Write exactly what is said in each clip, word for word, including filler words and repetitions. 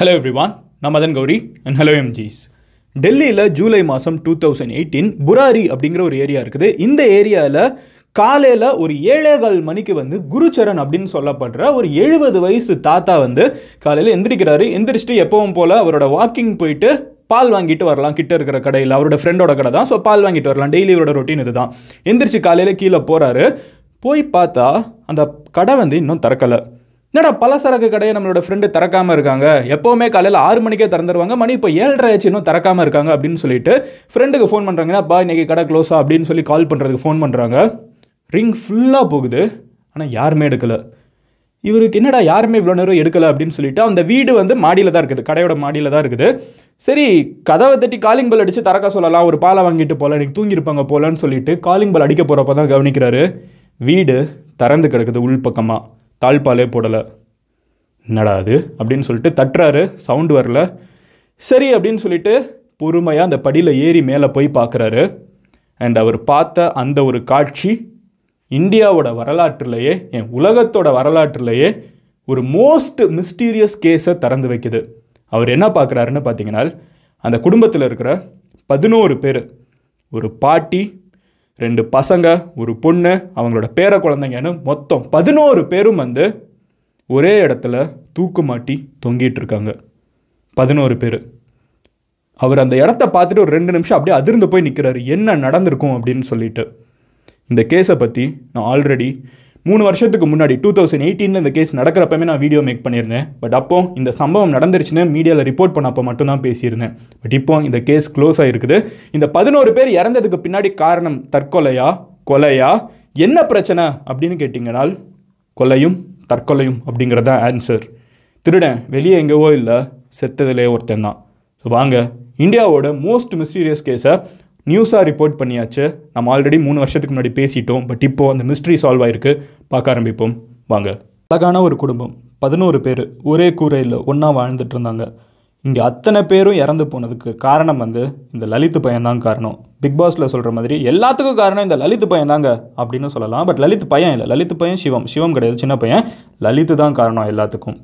Hello everyone, நான் Madan Gowri and hello M Gs. டெல்லியில் ஜூலை மாதம் டூ தௌசண்ட் எயிட்டீன் புராரி அப்படிங்கிற ஒரு ஏரியா இருக்குது. இந்த ஏரியாவில் காலையில் ஒரு ஏழேகால் மணிக்கு வந்து குருச்சரன் அப்படின்னு சொல்லப்படுற ஒரு எழுபது வயசு தாத்தா வந்து காலையில் எந்திரிக்கிறாரு. எந்திரிச்சிட்டு எப்பவும் போல் அவரோட வாக்கிங் போயிட்டு பால் வாங்கிட்டு வரலாம். கிட்ட இருக்கிற கடையில் அவரோட ஃப்ரெண்டோட கடை தான். ஸோ பால் வாங்கிட்டு வரலாம். டெய்லி அவரோட ரொட்டீன் இது தான். எந்திரிச்சு காலையில் கீழே போகிறாரு. போய் பார்த்தா அந்த கடை வந்து இன்னும் திறக்கலை. என்னடா பலசரக்கு கடையை நம்மளோட ஃப்ரெண்டு திறக்காமல் இருக்காங்க, எப்போவுமே காலையில் ஆறு மணிக்கே திறந்துருவாங்க, மணி இப்போ ஏழரை ஆச்சு இன்னும் திறக்காமல் இருக்காங்க அப்படின்னு சொல்லிட்டு ஃப்ரெண்டுக்கு ஃபோன் பண்ணுறாங்கன்னா அப்பா இன்றைக்கி கடை க்ளோஸா அப்படின்னு சொல்லி கால் பண்ணுறதுக்கு ஃபோன் பண்ணுறாங்க. ரிங் ஃபுல்லாக போகுது, ஆனால் யாருமே எடுக்கலை. இவருக்கு என்னடா யாருமே இவ்வளோ நேரம் எடுக்கலை அப்படின்னு சொல்லிட்டு அந்த வீடு வந்து மாடியில் தான் இருக்குது, கடையோட மாடியில் தான் இருக்குது. சரி கதவை தட்டி காலிங் பெல் அடித்து திறக்க சொல்லலாம், ஒரு பாலை வாங்கிட்டு போகலாம், இன்றைக்கி தூங்கியிருப்பாங்க போகலான்னு சொல்லிட்டு காலிங் பெல் அடிக்க போகிறப்ப தான் கவனிக்கிறாரு வீடு திறந்து கிடக்குது, உள்பக்கமாக தாழ்பாலே போடலை. என்னடா அது அப்படின்னு சொல்லிட்டு தட்டுறாரு, சவுண்டு வரல. சரி அப்படின்னு சொல்லிட்டு பொறுமையாக அந்த படியில் ஏறி மேலே போய் பார்க்குறாரு. அண்ட் அவர் பார்த்த அந்த ஒரு காட்சி இந்தியாவோட வரலாற்றுலேயே, என் உலகத்தோட வரலாற்றுலேயே ஒரு மோஸ்ட் மிஸ்டீரியஸ் கேஸை திறந்து வைக்குது. அவர் என்ன பார்க்குறாருன்னு பார்த்தீங்கன்னா, அந்த குடும்பத்தில் இருக்கிற பதினோரு பேர், ஒரு பாட்டி, ரெண்டு பசங்க, ஒரு பொண்ணு, அவங்களோட பேர குழந்தைங்கன்னு மொத்தம் பதினோரு பேரும் வந்து ஒரே இடத்துல தூக்கு மாட்டி தொங்கிட்டு இருக்காங்க. பதினோரு பேர். அவர் அந்த இடத்த பார்த்துட்டு ஒரு ரெண்டு நிமிஷம் அப்படியே அதிர்ந்து போய் நிற்கிறாரு, என்ன நடந்திருக்கும் அப்படின்னு சொல்லிட்டு. இந்த கேஸை பற்றி நான் ஆல்ரெடி மூணு வருஷத்துக்கு முன்னாடி டூ தௌசண்ட் எயிட்டீனில் இந்த கேஸ் நடக்கிறப்பமே நான் வீடியோ மேக் பண்ணியிருந்தேன். பட் அப்போ இந்த சம்பவம் நடந்துருச்சுன்னு மீடியாவில் ரிப்போர்ட் பண்ணப்போ மட்டும்தான் பேசியிருந்தேன். பட் இப்போ இந்த கேஸ் க்ளோஸ் ஆகிருக்குது. இந்த பதினோரு பேர் இறந்ததுக்கு பின்னாடி காரணம் தற்கொலையா கொலையா என்ன பிரச்சனை அப்படின்னு கேட்டிங்கன்னா, கொலையும் தற்கொலையும் அப்படிங்கிறது தான் ஆன்சர். திருடன் வெளியே எங்கேவோ இல்லை, செத்ததுலேயே ஒருத்தன் தான். ஸோ வாங்க, இந்தியாவோட மோஸ்ட் மிஸ்டீரியஸ் கேஸை நியூஸாக ரிப்போர்ட் பண்ணியாச்சு. நம்ம ஆல்ரெடி மூணு வருஷத்துக்கு முன்னாடி பேசிட்டோம். பட் இப்போது அந்த மிஸ்ட்ரி சால்வ் ஆகிருக்கு, பார்க்க ஆரம்பிப்போம் வாங்க. அழகான ஒரு குடும்பம், பதினோரு பேர் ஒரே கூரையில் ஒன்றா வாழ்ந்துட்டு இருந்தாங்க. இங்கே அத்தனை பேரும் இறந்து போனதுக்கு காரணம் வந்து இந்த லலித் பையன்தான் காரணம். பிக் பாஸில் சொல்கிற மாதிரி எல்லாத்துக்கும் காரணம் இந்த லலித் பையன் தாங்க அப்படின்னு சொல்லலாம். பட் லலித் பையன் இல்லை, லலித் பையன் சிவம், சிவம் கிடையாது, சின்ன பையன் லலித்து தான் காரணம் எல்லாத்துக்கும்.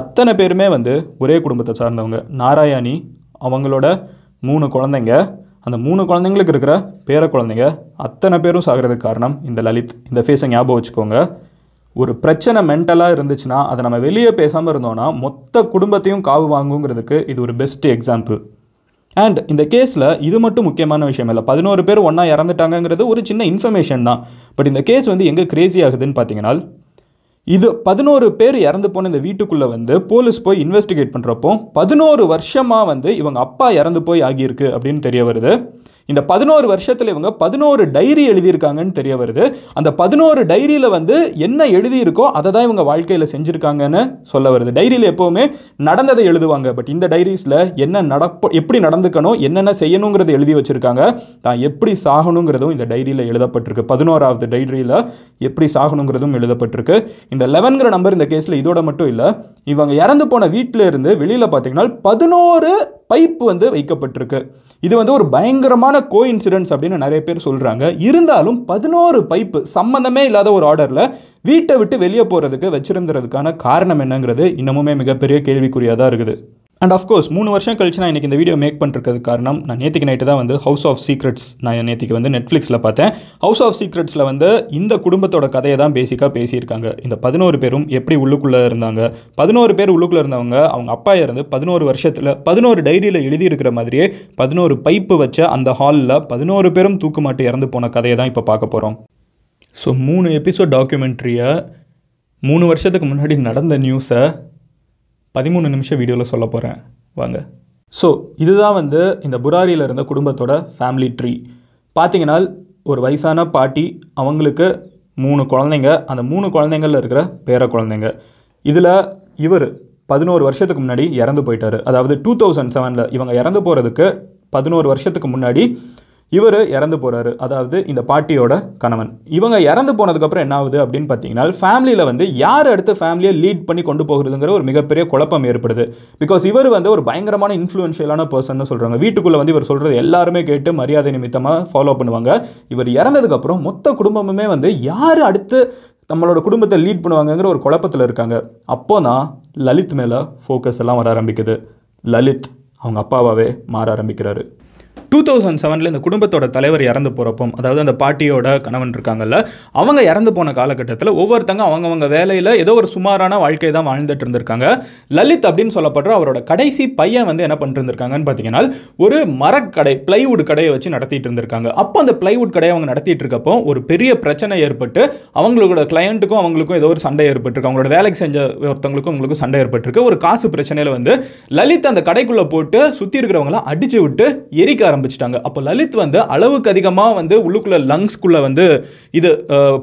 அத்தனை பேருமே வந்து ஒரே குடும்பத்தை சார்ந்தவங்க. நாராயணி, அவங்களோட மூணு குழந்தைங்க, அந்த மூணு குழந்தைங்களுக்கு இருக்கிற பேர குழந்தைங்க, அத்தனை பேரும் சாகிறதுக்கு காரணம் இந்த லலித். இந்த ஃபேஸை ஞாபகம் வச்சுக்கோங்க. ஒரு பிரச்சனை மென்டலாக இருந்துச்சுன்னா அதை நம்ம வெளியே பேசாமல் இருந்தோன்னா மொத்த குடும்பத்தையும் காவு வாங்குங்கிறதுக்கு இது ஒரு பெஸ்ட் எக்ஸாம்பிள். அண்ட் இந்த கேஸில் இது மட்டும் முக்கியமான விஷயம் இல்லை. பதினோரு பேர் ஒன்றா இறந்துட்டாங்கங்கிறது ஒரு சின்ன இன்ஃபர்மேஷன் தான். பட் இந்த கேஸ் வந்து எங்கே கிரேசி ஆகுதுன்னு பார்த்தீங்கன்னா, இது பதினோரு பேர் இறந்து போன இந்த வீட்டுக்குள்ளே வந்து போலீஸ் போய் இன்வெஸ்டிகேட் பண்ணுறப்போ பதினோரு வருஷமாக வந்து இவங்க அப்பா இறந்து போய் ஆகியிருக்கு அப்படின்னு தெரிய வருது. இந்த பதினோரு வருஷத்தில் இவங்க பதினோரு டைரி எழுதியிருக்காங்கன்னு தெரிய வருது. அந்த பதினோரு டைரியில் வந்து என்ன எழுதியிருக்கோ அதை தான் இவங்க வாழ்க்கையில் செஞ்சுருக்காங்கன்னு சொல்ல வருது. டைரியில் எப்போவுமே நடந்ததை எழுதுவாங்க. பட் இந்த டைரிஸில் என்ன நடப்போ, எப்படி நடந்துக்கணும், என்னென்ன செய்யணுங்கிறத எழுதி வச்சுருக்காங்க. தான் எப்படி சாகணுங்கிறதும் இந்த டைரியில் எழுதப்பட்டிருக்கு. பதினோராவது டைரியில் எப்படி சாகணுங்கிறதும் எழுதப்பட்டிருக்கு. இந்த லெவன்கிற நம்பர் இந்த கேஸில் இதோட மட்டும் இல்லை. இவங்க இறந்து போன வீட்டில் இருந்து வெளியில் பார்த்தீங்கன்னா பதினோரு பைப்பு வந்து வைக்கப்பட்டிருக்கு. இது வந்து ஒரு பயங்கரமான கோ இன்சிடென்ட்ஸ் அப்படின்னு நிறைய பேர் சொல்கிறாங்க. இருந்தாலும் பதினோரு பைப்பு சம்மந்தமே இல்லாத ஒரு ஆர்டரில் வீட்டை விட்டு வெளியே போகிறதுக்கு வச்சிருந்ததுக்கான காரணம் என்னங்கிறது இன்னமுமே மிகப்பெரிய கேள்விக்குறியாக தான் இருக்குது. அண்ட் ஆஃப்கோர்ஸ் மூணு வருஷம் கழிச்சு நான் இன்றைக்கி இந்த வீடியோ மேக் பண்ணுறதுக்கு காரணம், நான் நேற்றுக்கு நைட்டு தான் வந்து ஹவுஸ் ஆஃப் சீக்ரெட்ஸ் நான் நேற்றுக்கு வந்து நெட்ஃப்ளிக்ஸில் பார்த்தேன். ஹவுஸ் ஆஃப் சீக்ரெட்ஸில் வந்து இந்த குடும்பத்தோட கதையை தான் பேசிக்காக பேசியிருக்காங்க. இந்த பதினோரு பேரும் எப்படி உள்ளுக்குள்ளே இருந்தாங்க, பதினோரு பேர் உள்ளுக்குள்ளே இருந்தவங்க அவங்க அப்பா இருந்து பதினோரு வருஷத்தில் பதினோரு டைரியில் எழுதியிருக்கிற மாதிரியே பதினோரு பைப்பு வச்ச அந்த ஹாலில் பதினோரு பேரும் தூக்குமாட்டு இறந்து போன கதையை தான் இப்போ பார்க்க போகிறோம். ஸோ மூணு எபிசோட் டாக்குமெண்ட்ரியை, மூணு வருஷத்துக்கு முன்னாடி நடந்த நியூஸை பதிமூணு நிமிஷம் வீடியோவில் சொல்ல போகிறேன் வாங்க. ஸோ இதுதான் வந்து இந்த புராரியில் இருந்த குடும்பத்தோட ஃபேமிலி ட்ரீ. பார்த்தீங்கன்னா ஒரு வயசான பாட்டி, அவங்களுக்கு மூணு குழந்தைங்க, அந்த மூணு குழந்தைங்களில் இருக்கிற பேர குழந்தைங்க. இதில் இவர் பதினோரு வருஷத்துக்கு முன்னாடி இறந்து போயிட்டார். அதாவது டூ தௌசண்ட் செவனில் இவங்க இறந்து போகிறதுக்கு பதினோரு வருஷத்துக்கு முன்னாடி இவர் இறந்து போகிறாரு. அதாவது இந்த பாட்டியோட கணவன். இவங்க இறந்து போனதுக்கப்புறம் என்ன ஆகுது அப்படின்னு பார்த்தீங்கன்னா, ஃபேமிலியில் வந்து யார் அடுத்த ஃபேமிலியை லீட் பண்ணி கொண்டு போகிறதுங்கிற ஒரு மிகப்பெரிய குழப்பம் ஏற்படுது. பிகாஸ் இவர் வந்து ஒரு பயங்கரமான இன்ஃப்ளூயன்ஷியலான பர்சன்னு சொல்கிறாங்க. வீட்டுக்குள்ளே வந்து இவர் சொல்கிறது எல்லாருமே கேட்டு மரியாதை நிமித்தமாக ஃபாலோ பண்ணுவாங்க. இவர் இறந்ததுக்கப்புறம் மொத்த குடும்பமுமே வந்து யார் அடுத்து நம்மளோட குடும்பத்தை லீட் பண்ணுவாங்கங்கிற ஒரு குழப்பத்தில் இருக்காங்க. அப்போ தான் லலித் மேலே ஃபோக்கஸ் எல்லாம் வர ஆரம்பிக்குது. லலித் அவங்க அப்பாவாகவே மாற ஆரம்பிக்கிறாரு. டூ தௌசண்ட் செவனில் இந்த குடும்பத்தோட தலைவர் இறந்து போகிறப்போ, அதாவது அந்த பாட்டியோட கணவன் இருக்காங்கல்ல, அவங்க இறந்து போன காலகட்டத்தில் ஒவ்வொருத்தங்க அவங்கவங்க வேலையில் ஏதோ ஒரு சுமாரான வாழ்க்கையை தான் வாழ்ந்துட்டு இருந்திருக்காங்க. லலித் அப்படின்னு சொல்லப்படுற அவரோட கடைசி பையன் வந்து என்ன பண்ணிட்டு இருந்திருக்காங்கன்னு பார்த்தீங்கன்னா, ஒரு மரக்கடை, பிளைவுட் கடையை வச்சு நடத்திட்டு இருந்திருக்காங்க. அப்போ அந்த பிளைவுட் கடையை அவங்க நடத்திட்டு இருக்கப்போ ஒரு பெரிய பிரச்சனை ஏற்பட்டு அவங்களோட கிளையண்ட்டுக்கும் அவங்களுக்கும் ஏதோ ஒரு சண்டை ஏற்பட்டுருக்கு. அவங்களோட வேலைக்கு செஞ்ச ஒருத்தவங்களுக்கும் அவங்களுக்கும் சண்டை ஏற்பட்டுருக்கு. ஒரு காசு பிரச்சனையில் வந்து லலித் அந்த கடைக்குள்ளே போட்டு சுற்றி இருக்கிறவங்களாம் அடிச்சு விட்டு எரிக்க ஆரம்பிச்சிட்டாங்க. அப்போ லலித் வந்து அளவுக்கு அதிகமாக வந்து உள்ளுக்குள்ள லங்ஸ்குள்ளே வந்து இது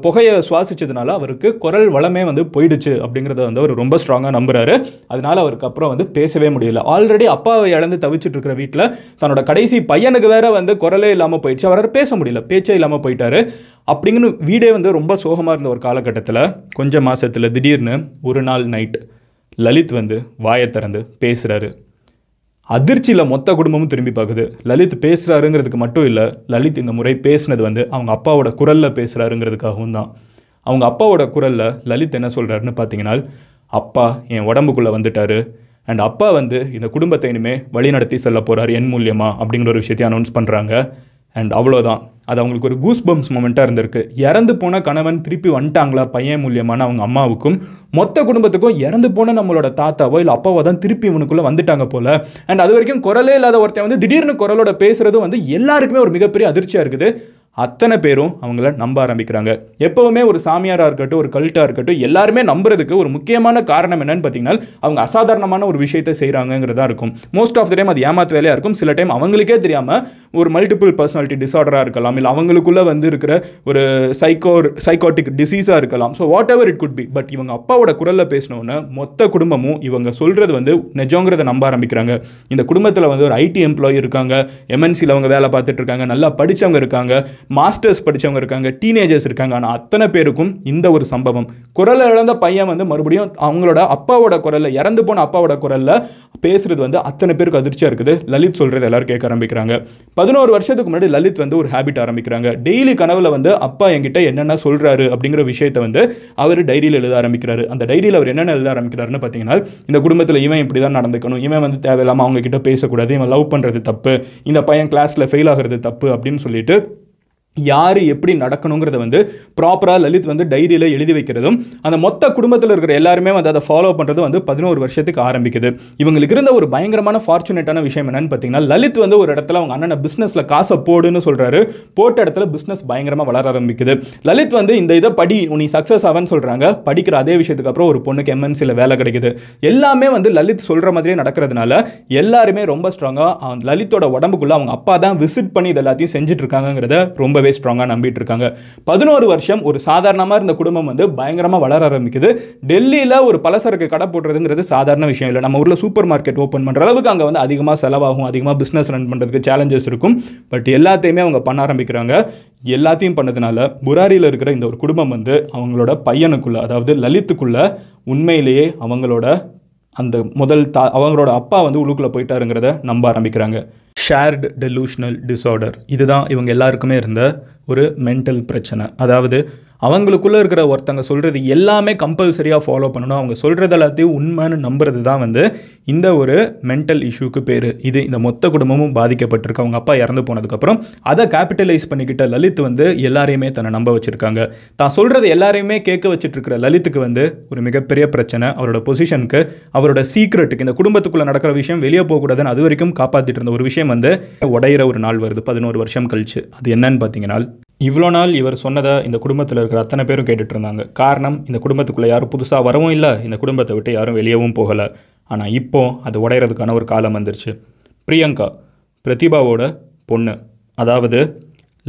புகையை சுவாசிச்சதுனால அவருக்கு குரல் வளமே வந்து போயிடுச்சு அப்படிங்கிறத வந்து அவர் ரொம்ப ஸ்ட்ராங்காக நம்புறாரு. அதனால அவருக்கு அப்புறம் வந்து பேசவே முடியல. ஆல்ரெடி அப்பாவை இழந்து தவிச்சிட்டு இருக்கிற வீட்டில் தன்னோட கடைசி பையனுக்கு வேற வந்து குரலே இல்லாமல் போயிடுச்சு. அவரால் பேச முடியல, பேச்சே இல்லாமல் போயிட்டாரு. அப்படிங்கிற வீடே வந்து ரொம்ப சோகமாக இருந்த ஒரு காலகட்டத்தில், கொஞ்சம் மாசத்துல திடீர்னு ஒரு நாள் நைட் லலித் வந்து வாயை திறந்து பேசுறாரு. அதிர்ச்சியில் மொத்த குடும்பமும் திரும்பி பார்க்குது. லலித் பேசுகிறாருங்கிறதுக்கு மட்டும் இல்லை, லலித் இந்த முறை பேசுனது வந்து அவங்க அப்பாவோட குரலில் பேசுகிறாருங்கிறதுக்காகவும் தான். அவங்க அப்பாவோட குரலில் லலித் என்ன சொல்கிறாருன்னு பார்த்தீங்கன்னா, அப்பா என் உடம்புக்குள்ளே வந்துட்டார், அண்ட் அப்பா வந்து இந்த குடும்பத்தை இனிமேல் வழி நடத்தி செல்ல போகிறார் என் மூலியமா அப்படிங்கிற ஒரு விஷயத்தையும் அனௌன்ஸ் பண்ணுறாங்க. அண்ட் அவ்வளோதான். அது அவங்களுக்கு ஒரு கூஸ் பம்ப்ஸ் மொமெண்ட்டாக இருந்திருக்கு. இறந்து போன கணவன் திருப்பி வந்துட்டாங்களா பையன் மூலியமான அவங்க அம்மாவுக்கும் மொத்த குடும்பத்துக்கும் இறந்து போன நம்மளோட தாத்தாவோ இல்லை அப்பாவோ தான் திருப்பி இவனுக்குள்ளே வந்துட்டாங்க போல். அண்ட் அது வரைக்கும் குரலே இல்லாத ஒருத்தன் வந்து திடீர்னு குரலோட பேசுகிறதும் வந்து எல்லாருக்குமே ஒரு மிகப்பெரிய அதிர்ச்சியாக இருக்குது. அத்தனை பேரும் அவங்கள நம்ப ஆரம்பிக்கிறாங்க. எப்போவுமே ஒரு சாமியாராக இருக்கட்டும், ஒரு கல்ட்டாக இருக்கட்டும், எல்லாருமே நம்புறதுக்கு ஒரு முக்கியமான காரணம் என்னன்னு பார்த்தீங்கன்னா, அவங்க அசாதாரணமான ஒரு விஷயத்தை செய்கிறாங்கிறதா இருக்கும். மோஸ்ட் ஆஃப் த டைம் அது ஏமாத்து வேலையாக இருக்கும். சில டைம் அவங்களுக்கே தெரியாமல் ஒரு மல்டிபிள் பர்சனாலிட்டி டிஸார்டராக இருக்கலாம், இல்லை அவங்களுக்குள்ளே வந்து இருக்கிற ஒரு சைக்கோ சைக்காட்டிக் டிசீஸாக இருக்கலாம். So whatever it could be, but இவங்க அப்பாவோட குரலில் பேசினோன்னு மொத்த குடும்பமும் இவங்க சொல்கிறது வந்து நிஜங்கிறத நம்ப ஆரம்பிக்கிறாங்க. இந்த குடும்பத்தில் வந்து ஒரு ஐடி எம்ப்ளாயி இருக்காங்க, எம்என்சியில் அவங்க வேலை பார்த்துட்டு இருக்காங்க, நல்லா படித்தவங்க இருக்காங்க, மாஸ்டர்ஸ் படித்தவங்க இருக்காங்க, டீனேஜர்ஸ் இருக்காங்க. ஆனால் அத்தனை பேருக்கும் இந்த ஒரு சம்பவம், குரலை இழந்த பையன் வந்து மறுபடியும் அவங்களோட அப்பாவோட குரலில், இறந்து போன அப்பாவோட குரலில் பேசுகிறது வந்து அத்தனை பேருக்கு அதிர்ச்சியாக இருக்குது. லலித் சொல்கிறது எல்லாரும் கேட்க ஆரம்பிக்கிறாங்க. பதினோரு வருஷத்துக்கு முன்னாடி லலித் வந்து ஒரு ஹேபிட் ஆரம்பிக்கிறாங்க. டெய்லி கனவில் வந்து அப்பா என்கிட்ட என்னென்ன சொல்கிறாரு அப்படிங்கிற விஷயத்தை வந்து அவர் டைரியில் எழுத ஆரம்பிக்கிறாரு. அந்த டைரியில் அவர் என்னென்ன எழுத ஆரம்பிக்கிறாருன்னு பார்த்தீங்கன்னா, இந்த குடும்பத்தில் இவன் இப்படி தான் நடந்துக்கணும், இவன் வந்து தேவையில்லாமல் அவங்க கிட்ட பேசக்கூடாது, இவன் லவ் பண்ணுறது தப்பு, இந்த பையன் கிளாஸில் ஃபெயில் ஆகிறது தப்பு அப்படின்னு சொல்லிட்டு யார் எப்படி நடக்கணுங்கிறத வந்து ப்ராப்பராக லலித் வந்து டைரியில் எழுதி வைக்கிறதும் அந்த மொத்த குடும்பத்தில் இருக்கிற எல்லாருமே வந்து அதை ஃபாலோ பண்ணுறது வந்து பதினோரு வருஷத்துக்கு ஆரம்பிக்குது. இவங்களுக்கு இருந்த ஒரு பயங்கரமான ஃபார்ச்சுனேட்டான விஷயம் என்னென்னு பார்த்தீங்கன்னா, லலித் வந்து ஒரு இடத்துல அவங்க அண்ணனை பிஸ்னஸில் காசை போடுன்னு சொல்கிறாரு. போட்ட இடத்துல பிஸ்னஸ் பயங்கரமாக வளர ஆரம்பிக்குது. லலித் வந்து இந்த இதை படி, நீ சக்ஸஸ் ஆவன்னு சொல்கிறாங்க. படிக்கிற அதே விஷயத்துக்கு அப்புறம் ஒரு பொண்ணுக்கு எம்என்சியில் வேலை கிடைக்குது. எல்லாமே வந்து லலித் சொல்கிற மாதிரியே நடக்கிறதுனால எல்லாருமே ரொம்ப ஸ்ட்ராங்காக லலித்தோட உடம்புக்குள்ளே அவங்க அப்பா தான் விசிட் பண்ணி இது எல்லாத்தையும் செஞ்சுட்டு இருக்காங்கிறத ரொம்ப ஸ்ட்ராங்கா நம்பிட்டு இருக்காங்க. பதினோரு வருஷம் ஒரு சாதாரணமா இருந்த குடும்பம் வந்து பயங்கரமா வளர ஆரம்பிக்குது. டெல்லியில ஒரு பலசரக்கு கடை போடுறதுங்கிறது சாதாரண விஷயம் இல்லை. நம்ம ஊர்ல சூப்பர் மார்க்கெட் ஓபன் பண்ற அளவுக்கு அங்க வந்து அதிகமா செலவாகும், அதிகமா பிசினஸ் ரன் பண்றதுக்கு சேலஞ்சஸ் இருக்கும். பட் எல்லாத்தையுமே அவங்க பண்ண ஆரம்பிக்கிறாங்க. எல்லாத்தையும் பண்ணதுனால புராரியில் இருக்கிற இந்த ஒரு குடும்பம் வந்து அவங்களோட பையனுக்குள்ள, அதாவது லலித்துக்குள்ள உண்மையிலேயே அவங்களோட அந்த முதல் தா அவங்களோட அப்பா வந்து உள்ளுக்குள்ள போயிட்டாருங்கிறத நம்ப ஆரம்பிக்கிறாங்க. ஷேர்டு டெலூஷனல் டிஸார்டர், இதுதான் இவங்க எல்லாருக்குமே இருந்த ஒரு மென்டல் பிரச்சனை. அதாவது அவங்களுக்குள்ளே இருக்கிற ஒருத்தங்க சொல்கிறது எல்லாமே கம்பல்சரியாக ஃபாலோ பண்ணணும், அவங்க சொல்கிறது எல்லாத்தையும் உண்மைன்னு நம்புறது தான் வந்து இந்த ஒரு மென்டல் இஷ்யூக்கு பேர். இது இந்த மொத்த குடும்பமும் பாதிக்கப்பட்டிருக்கு. அவங்க அப்பா இறந்து போனதுக்கப்புறம் அதை கேபிட்டலைஸ் பண்ணிக்கிட்ட லலித் வந்து எல்லாரையுமே தன்னை நம்ப வச்சுருக்காங்க. தான் சொல்கிறது எல்லாரையுமே கேட்க வச்சுட்ருக்கிற லலித்துக்கு வந்து ஒரு மிகப்பெரிய பிரச்சனை. அவரோட பொசிஷனுக்கு, அவரோட சீக்ரெட்டுக்கு, இந்த குடும்பத்துக்குள்ளே நடக்கிற விஷயம் வெளியே போகக்கூடாதுன்னு அது வரைக்கும் காப்பாற்றிட்டு இருந்த ஒரு விஷயம் வந்து உடையிற ஒரு நாள் வருது பதினோரு வருஷம் கழிச்சு. அது என்னன்னு பார்த்தீங்கன்னா, இவ்வளோ நாள் இவர் சொன்னதை இந்த குடும்பத்தில் இருக்கிற அத்தனை பேரும் கேட்டுட்டு இருந்தாங்க. காரணம், இந்த குடும்பத்துக்குள்ளே யாரும் புதுசாக வரவும் இல்லை, இந்த குடும்பத்தை விட்டு யாரும் வெளியவும் போகலை. ஆனால் இப்போ அது உடையிறதுக்கான ஒரு காலம் வந்துருச்சு. பிரியங்கா, பிரதிபாவோட பொண்ணு, அதாவது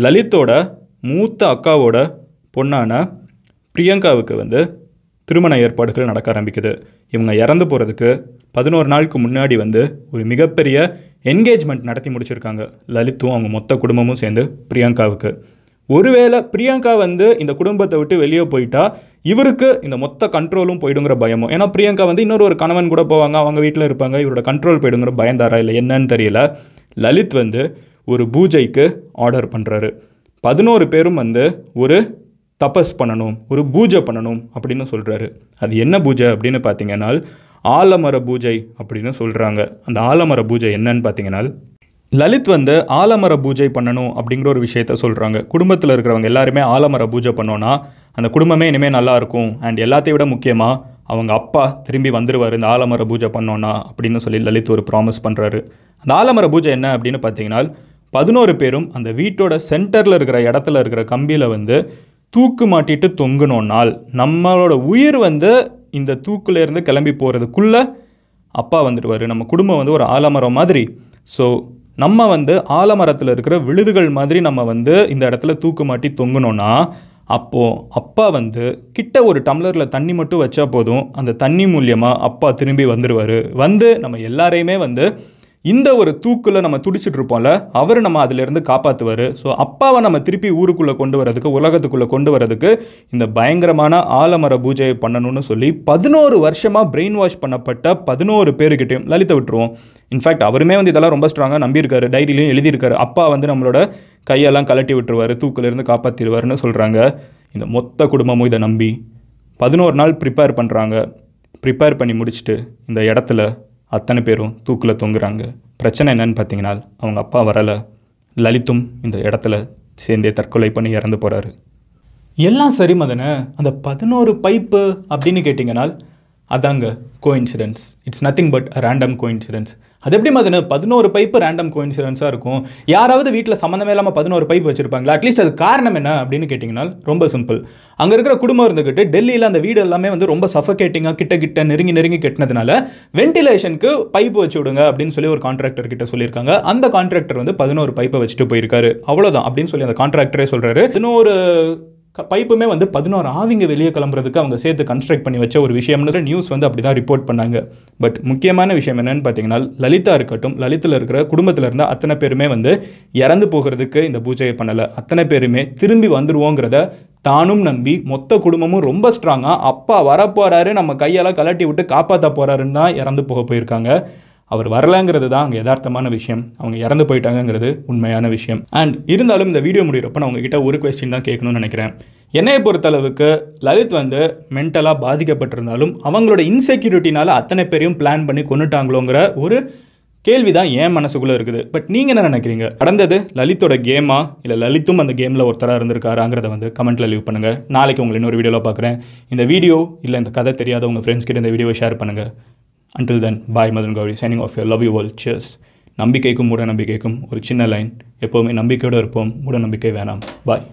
லலித்தோட மூத்த அக்காவோட பொண்ணான பிரியங்காவுக்கு வந்து திருமண ஏற்பாடுகள் நடக்க ஆரம்பிக்குது. இவங்க இறந்து போகிறதுக்கு பதினோரு நாளுக்கு முன்னாடி வந்து ஒரு மிகப்பெரிய என்கேஜ்மெண்ட் நடத்தி முடிச்சிருக்காங்க லலித்தும் அவங்க மொத்த குடும்பமும் சேர்ந்து பிரியங்காவுக்கு. ஒருவேளை பிரியங்கா வந்து இந்த குடும்பத்தை விட்டு வெளியே போயிட்டா இவருக்கு இந்த மொத்த கண்ட்ரோலும் போயிடுங்கிற பயமும், ஏன்னா பிரியங்கா வந்து இன்னொரு ஒரு கணவன் கூட போவாங்க, அவங்க வீட்டில் இருப்பாங்க, இவரோட கண்ட்ரோல் போயிடுங்கிற பயந்தாரா இல்லை என்னன்னு தெரியல. லலித் வந்து ஒரு பூஜைக்கு ஆர்டர் பண்ணுறாரு. பதினோரு பேரும் வந்து ஒரு தபஸ் பண்ணணும், ஒரு பூஜை பண்ணணும் அப்படின்னு சொல்கிறாரு. அது என்ன பூஜை அப்படின்னு பார்த்தீங்கன்னா, ஆலமர பூஜை அப்படின்னு சொல்கிறாங்க. அந்த ஆலமர பூஜை என்னன்னு பார்த்தீங்கன்னா, லலித் வந்து ஆலமர பூஜை பண்ணணும் அப்படிங்கிற ஒரு விஷயத்த சொல்கிறாங்க. குடும்பத்தில் இருக்கிறவங்க எல்லாருமே ஆலமர பூஜை பண்ணோன்னா அந்த குடும்பமே இனிமேல் நல்லாயிருக்கும். அண்ட் எல்லாத்தையும் விட முக்கியமாக அவங்க அப்பா திரும்பி வந்துடுவார் இந்த ஆலமர பூஜை பண்ணோன்னா அப்படின்னு சொல்லி லலித் ஒரு ப்ராமிஸ் பண்ணுறாரு. அந்த ஆலமர பூஜை என்ன அப்படின்னு பார்த்தீங்கன்னா, பதினோரு பேரும் அந்த வீட்டோட சென்டரில் இருக்கிற இடத்துல இருக்கிற கம்பியில் வந்து தூக்கு மாட்டிட்டு தொங்குனோன்னால் நம்மளோட உயிர் வந்து இந்த தூக்குலேருந்து கிளம்பி போகிறதுக்குள்ளே அப்பா வந்துடுவார். நம்ம குடும்பம் வந்து ஒரு ஆலமரம் மாதிரி. ஸோ நம்ம வந்து ஆலமரத்தில் இருக்கிற விழுதுகள் மாதிரி நம்ம வந்து இந்த இடத்துல தூக்கு மாட்டி தொங்குனோன்னா அப்போது அப்பா வந்து கிட்ட ஒரு டம்ளரில் தண்ணி மட்டும் வச்சா போதும், அந்த தண்ணி மூலியமாக அப்பா திரும்பி வந்துடுவார். வந்து நம்ம எல்லாரையுமே வந்து இந்த ஒரு தூக்கில் நம்ம துடிச்சிட்ருப்போம்ல, அவர் நம்ம அதிலேருந்து காப்பாற்றுவார். ஸோ அப்பாவை நம்ம திருப்பி ஊருக்குள்ளே கொண்டு வரதுக்கு, உலகத்துக்குள்ளே கொண்டு வரதுக்கு இந்த பயங்கரமான ஆலமர பூஜையை பண்ணணும்னு சொல்லி பதினோரு வருஷமாக பிரெயின் வாஷ் பண்ணப்பட்ட பதினோரு பேருக்கிட்டையும் லலித்தை விட்டுருவோம். இன்ஃபேக்ட் அவருமே வந்து இதெல்லாம் ரொம்ப ஸ்ட்ராங்காக நம்பியிருக்காரு, டைரியிலையும் எழுதியிருக்காரு. அப்பா வந்து நம்மளோட கையெல்லாம் கலட்டி விட்டுருவார், தூக்கிலேருந்து காப்பாற்றிடுவார்னு சொல்கிறாங்க. இந்த மொத்த குடும்பமும் இதை நம்பி பதினோரு நாள் ப்ரிப்பேர் பண்ணுறாங்க. ப்ரிப்பேர் பண்ணி முடிச்சுட்டு இந்த இடத்துல அத்தனை பேரும் தூக்கில் தொங்குறாங்க. பிரச்சனை என்னன்னு பார்த்தீங்கன்னா, அவங்க அப்பா வரலை, லலித்தும் இந்த இடத்துல சேர்ந்தே தற்கொலை பண்ணி இறந்து போகிறாரு. எல்லாம் சரி மதனே, அந்த பதினோரு பைப்பு அப்படின்னு கேட்டிங்கனால் அதாங்க coincidence. It's nothing but random coincidence. அது எப்படி மதனே பதினோரு பைப்பு ரேண்டம் கோஇன்சிடென்ஸாக இருக்கும்? யாராவது வீட்டில் சம்மந்தமே இல்லாமல் பதினோரு பைப்பு வச்சுருப்பாங்களா? அட்லீஸ்ட் அது காரணம் என்ன அப்படின்னு கேட்டிங்கனால் ரொம்ப சிம்பிள். அங்கே இருக்கிற குடும்பம் இருந்துக்கிட்டு டெல்லியில் அந்த வீடு எல்லாமே வந்து ரொம்ப சஃபகேட்டிங்காக கிட்ட கிட்ட நெருங்கி நெருங்கி கட்டினதுனால வென்டிலேஷனுக்கு பைப்பு வச்சு விடுங்க அப்படின்னு சொல்லி ஒரு கான்ட்ராக்டர் கிட்ட சொல்லியிருக்காங்க. அந்த கான்ட்ராக்டர் வந்து பதினோரு பைப்பை வச்சுட்டு போயிருக்காரு. அவ்வளோதான் அப்படின்னு சொல்லி அந்த கான்ட்ராக்டரே சொல்கிறாரு. பதினோரு பைப்புமே வந்து பதினோரு ஆவிங்க வெளியே கிளம்புறதுக்கு அவங்க சேர்த்து கன்ஸ்ட்ரக்ட் பண்ணி வச்ச ஒரு விஷயம்னு நியூஸ் வந்து அப்படி தான் ரிப்போர்ட் பண்ணாங்க. பட் முக்கியமான விஷயம் என்னென்னு பார்த்தீங்கன்னா, லலிதா இருக்கட்டும், லலித்தில் இருக்கிற குடும்பத்தில் இருந்த அத்தனை பேருமே வந்து இறந்து போகிறதுக்கு இந்த பூஜையை பண்ணலை. அத்தனை பேருமே திரும்பி வந்துடுவோங்கிறத தானும் நம்பி மொத்த குடும்பமும் ரொம்ப ஸ்ட்ராங்காக அப்பா வரப்போகிறாரு, நம்ம கையெல்லாம் கலட்டி விட்டு காப்பாற்ற போகிறாருன்னு தான் இறந்து போக போயிருக்காங்க. அவர் வரலங்கிறது தான் அங்கே யதார்த்தமான விஷயம். அவங்க இறந்து போயிட்டாங்கங்கிறது உண்மையான விஷயம். அண்ட் இருந்தாலும் இந்த வீடியோ முடிகிறப்ப நான் உங்ககிட்ட ஒரு கொஸ்டின் தான் கேட்கணும்னு நினைக்கிறேன். என்னையை பொறுத்தளவுக்கு லலித் வந்து மென்டலாக பாதிக்கப்பட்டிருந்தாலும் அவங்களோட இன்செக்யூரிட்டினால் அத்தனை பேரையும் பிளான் பண்ணி கொண்டுட்டாங்களோங்கிற ஒரு கேள்வி தான் ஏன் மனசுக்குள்ளே இருக்குது. பட் நீங்கள் என்ன நினைக்கிறீங்க? நடந்தது லலித்தோட கேமா, இல்லை லலித்தும் அந்த கேமில் ஒருத்தராக இருந்திருக்காராங்கிறத வந்து கமெண்ட்டில் லீவ் பண்ணுங்கள். நாளைக்கு உங்களை இன்னொரு வீடியோவில் பார்க்குறேன். இந்த வீடியோ இல்லை இந்த கதை தெரியாத உங்கள் ஃப்ரெண்ட்ஸ் கிட்ட இந்த வீடியோவை ஷேர் பண்ணுங்கள். Until then, bye. Madan Gowri signing off here. Love you all. Cheers. நம்பிக்கைக்கும் மூட நம்பிக்கைக்கும் ஒரு சின்ன லைன். எப்போவுமே நம்பிக்கையோடு இருப்போம், மூட நம்பிக்கை வேணாம். பாய்.